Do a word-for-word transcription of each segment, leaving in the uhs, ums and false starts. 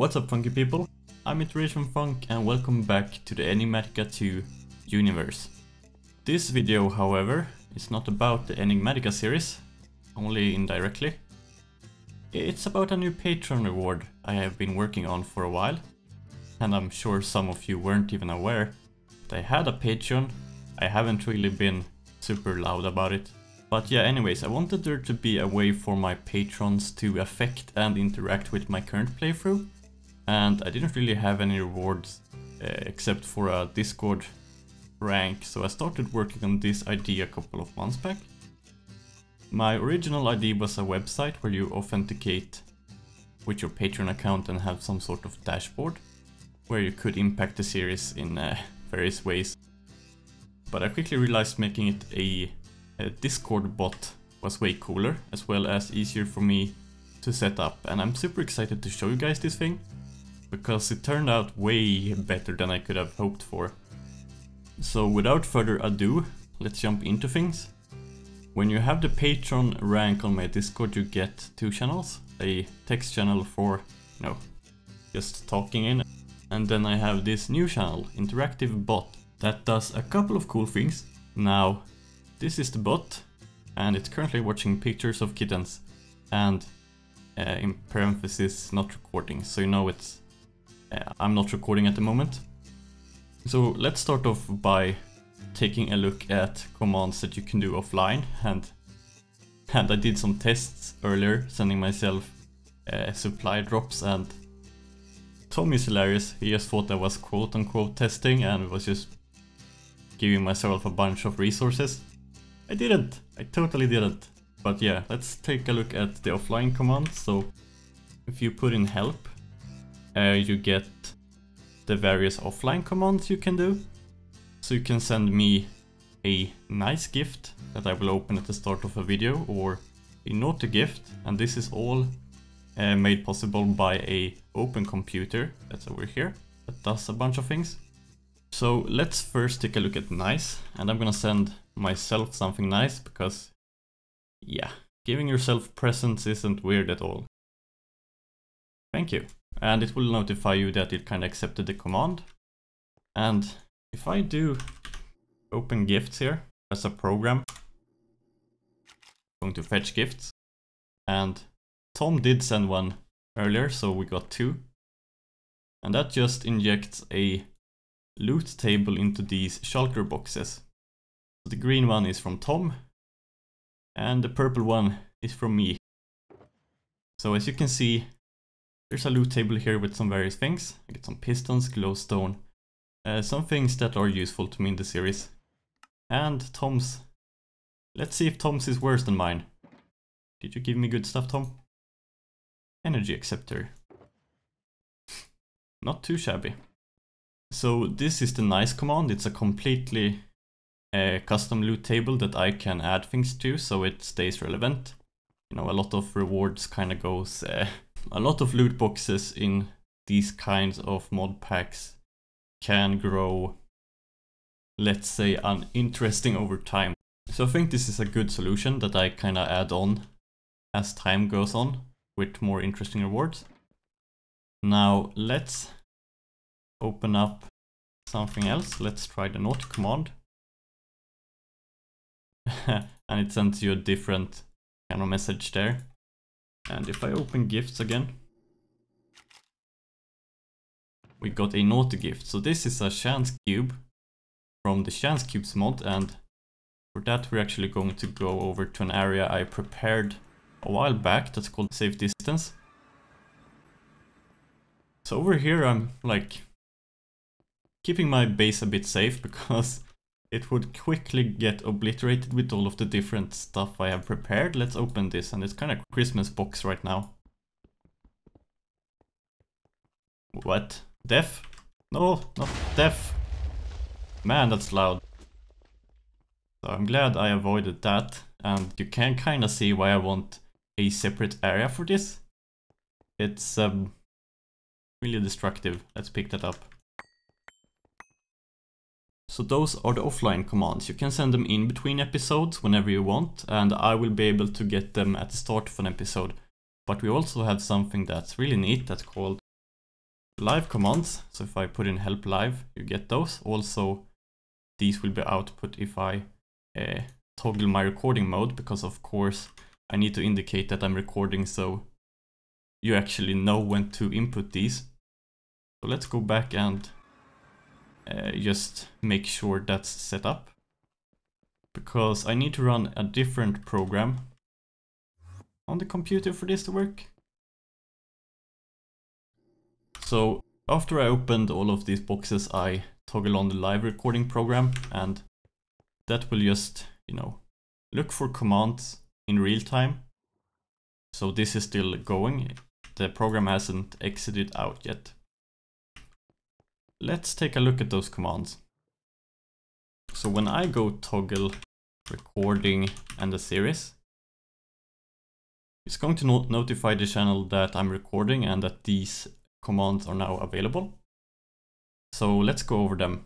What's up, funky people? I'm Iteration Funk and welcome back to the Enigmatica two universe. This video, however, is not about the Enigmatica series, only indirectly. It's about a new Patreon reward I have been working on for a while, and I'm sure some of you weren't even aware that I had a Patreon. I haven't really been super loud about it. But yeah, anyways, I wanted there to be a way for my patrons to affect and interact with my current playthrough. And I didn't really have any rewards uh, except for a Discord rank, so I started working on this idea a couple of months back. My original idea was a website where you authenticate with your Patreon account and have some sort of dashboard where you could impact the series in uh, various ways. But I quickly realized making it a A Discord bot was way cooler, as well as easier for me to set up, and I'm super excited to show you guys this thing because it turned out way better than I could have hoped for. So without further ado, let's jump into things. When you have the Patreon rank on my Discord, you get two channels, a text channel for, you know, just talking in, and then I have this new channel, Interactive Bot, that does a couple of cool things. Now, this is the bot, and it's currently watching pictures of kittens, and uh, in parentheses, not recording, so you know it's uh, I'm not recording at the moment. So let's start off by taking a look at commands that you can do offline, and, and I did some tests earlier, sending myself uh, supply drops, and Tom is hilarious. He just thought I was quote-unquote testing, and was just giving myself a bunch of resources. I didn't! I totally didn't! But yeah, let's take a look at the offline command. So, if you put in help, uh, you get the various offline commands you can do. So you can send me a nice gift that I will open at the start of a video, or a naughty gift, and this is all uh, made possible by a Open Computer that's over here, that does a bunch of things. So let's first take a look at nice, and I'm gonna send myself something nice because, yeah, giving yourself presents isn't weird at all. Thank you. And it will notify you that it kinda accepted the command. And if I do open gifts here as a program, I'm going to fetch gifts. And Tom did send one earlier, so we got two. And that just injects a loot table into these shulker boxes. The green one is from Tom, and the purple one is from me. So as you can see, there's a loot table here with some various things. I get some pistons, glowstone, uh, some things that are useful to me in the series. And Tom's. Let's see if Tom's is worse than mine. Did you give me good stuff, Tom? Energy acceptor. Not too shabby. So this is the nice command. It's a completely a custom loot table that I can add things to so it stays relevant. You know, a lot of rewards kind of goes, uh, a lot of loot boxes in these kinds of mod packs can grow, let's say, uninteresting over time. So I think this is a good solution that I kind of add on as time goes on with more interesting rewards. Now let's open up something else. Let's try the naught command. And it sends you a different kind of message there. And if I open gifts again, we got a naughty gift. So this is a Chance Cube from the Chance Cubes mod, and for that we're actually going to go over to an area I prepared a while back that's called Safe Distance. So over here I'm like keeping my base a bit safe because it would quickly get obliterated with all of the different stuff I have prepared. Let's open this, and it's kind of a Christmas box right now. What? Death? No, not death. Man, that's loud. So I'm glad I avoided that, and you can kind of see why I want a separate area for this. It's um, really destructive. Let's pick that up. So those are the offline commands. You can send them in between episodes whenever you want, and I will be able to get them at the start of an episode. But we also have something that's really neat that's called live commands. So if I put in help live, you get those. Also, these will be output if I uh, toggle my recording mode, because of course I need to indicate that I'm recording so you actually know when to input these. So let's go back and uh, just make sure that's set up, because I need to run a different program on the computer for this to work. So after I opened all of these boxes, I toggle on the live recording program, and that will just, you know, look for commands in real time. So this is still going. The program hasn't exited out yet. Let's take a look at those commands. So when I go toggle recording and the series, it's going to not notify the channel that I'm recording and that these commands are now available. So let's go over them.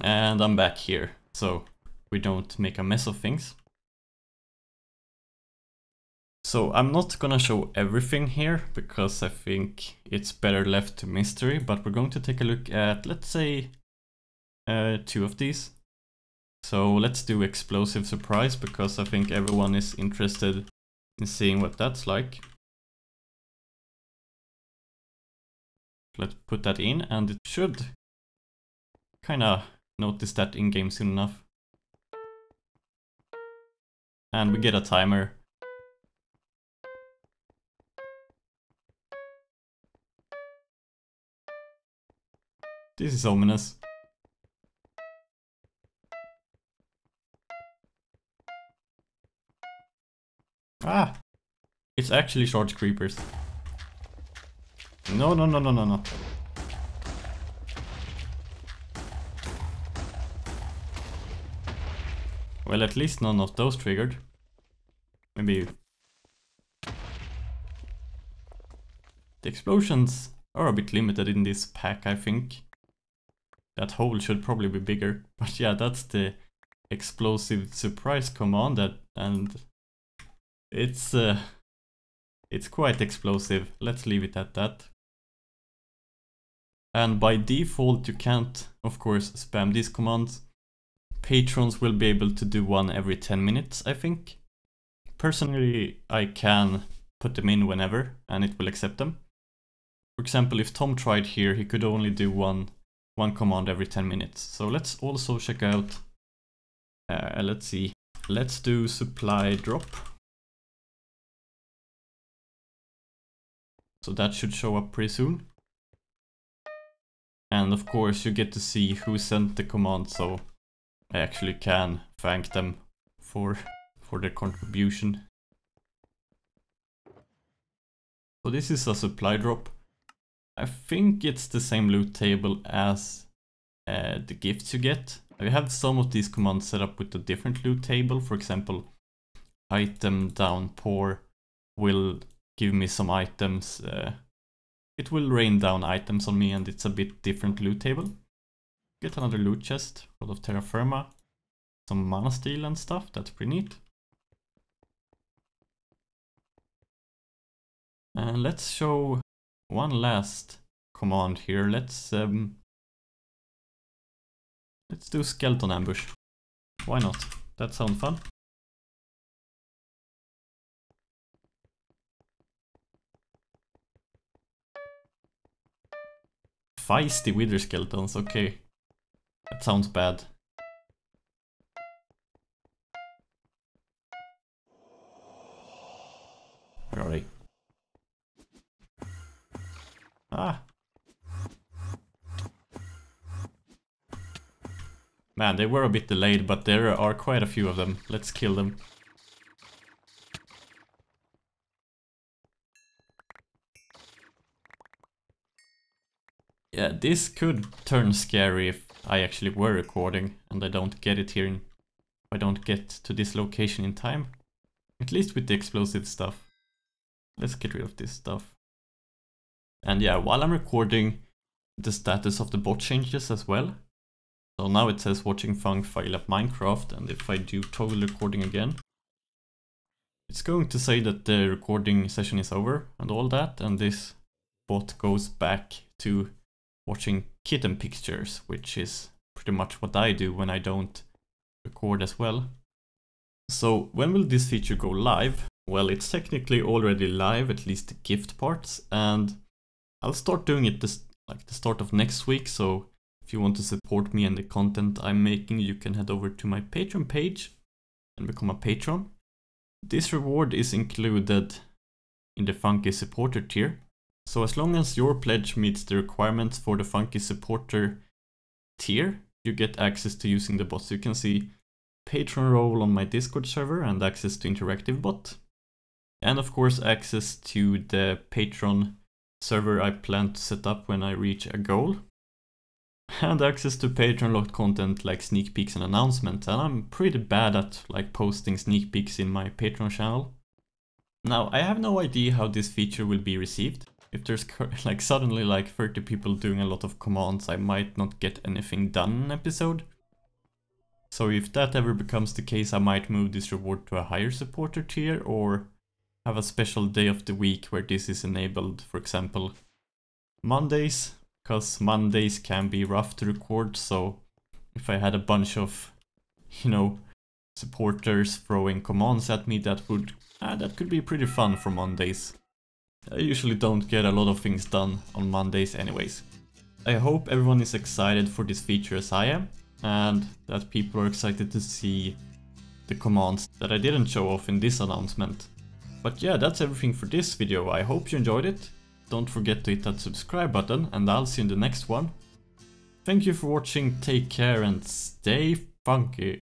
And I'm back here, so we don't make a mess of things. So I'm not gonna show everything here, because I think it's better left to mystery, but we're going to take a look at, let's say, uh, two of these. So let's do explosive surprise, because I think everyone is interested in seeing what that's like. Let's put that in, and it should kinda notice that in game soon enough. And we get a timer. This is ominous. Ah! It's actually charged creepers. No, no, no, no, no, no. Well, at least none of those triggered. Maybe... the explosions are a bit limited in this pack, I think. That hole should probably be bigger. But yeah, that's the explosive surprise command, that, and it's uh, it's quite explosive. Let's leave it at that. And by default, you can't, of course, spam these commands. Patrons will be able to do one every ten minutes, I think. Personally, I can put them in whenever, and it will accept them. For example, if Tom tried here, he could only do one one command every ten minutes. So let's also check out, uh, let's see, let's do supply drop. So that should show up pretty soon. And of course you get to see who sent the command, so I actually can thank them for, for their contribution. So this is a supply drop. I think it's the same loot table as uh, the gifts you get. I have some of these commands set up with a different loot table. For example, item downpour will give me some items. Uh, it will rain down items on me, and it's a bit different loot table. Get another loot chest full of terra firma, some mana steel and stuff. That's pretty neat. And let's show one last command here. Let's um, let's do skeleton ambush. Why not? That sounds fun. Feisty wither skeletons. Okay, that sounds bad. Where are they? Ah. Man, they were a bit delayed, but there are quite a few of them. Let's kill them. Yeah, this could turn scary if I actually were recording and I don't get it here in... if I don't get to this location in time. At least with the explosive stuff. Let's get rid of this stuff. And yeah, while I'm recording, the status of the bot changes as well. So now it says watching Fung file up Minecraft, and if I do toggle recording again, it's going to say that the recording session is over and all that, and this bot goes back to watching kitten pictures, which is pretty much what I do when I don't record as well. So when will this feature go live? Well, it's technically already live, at least the gift parts, and I'll start doing it this, like the start of next week. So if you want to support me and the content I'm making, you can head over to my Patreon page and become a patron. This reward is included in the Funky Supporter tier. So as long as your pledge meets the requirements for the Funky Supporter tier, you get access to using the bots. You can see Patreon role on my Discord server and access to interactive bot. And of course access to the Patreon server I plan to set up when I reach a goal. And access to Patreon locked content like sneak peeks and announcements. And I'm pretty bad at like posting sneak peeks in my Patreon channel. Now, I have no idea how this feature will be received. If there's like suddenly like thirty people doing a lot of commands, I might not get anything done in an episode. So if that ever becomes the case, I might move this reward to a higher supporter tier or have a special day of the week where this is enabled, for example, Mondays, because Mondays can be rough to record. So if I had a bunch of, you know, supporters throwing commands at me, that would ah, that could be pretty fun for Mondays. I usually don't get a lot of things done on Mondays anyways. I hope everyone is excited for this feature as I am, and that people are excited to see the commands that I didn't show off in this announcement. But yeah, that's everything for this video. I hope you enjoyed it. Don't forget to hit that subscribe button, and I'll see you in the next one. Thank you for watching, take care, and stay funky!